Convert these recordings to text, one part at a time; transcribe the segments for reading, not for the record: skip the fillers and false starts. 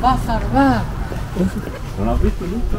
Va a salvar. ¿No has visto nunca?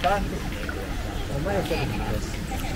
Tanto, ormai è stato diverso.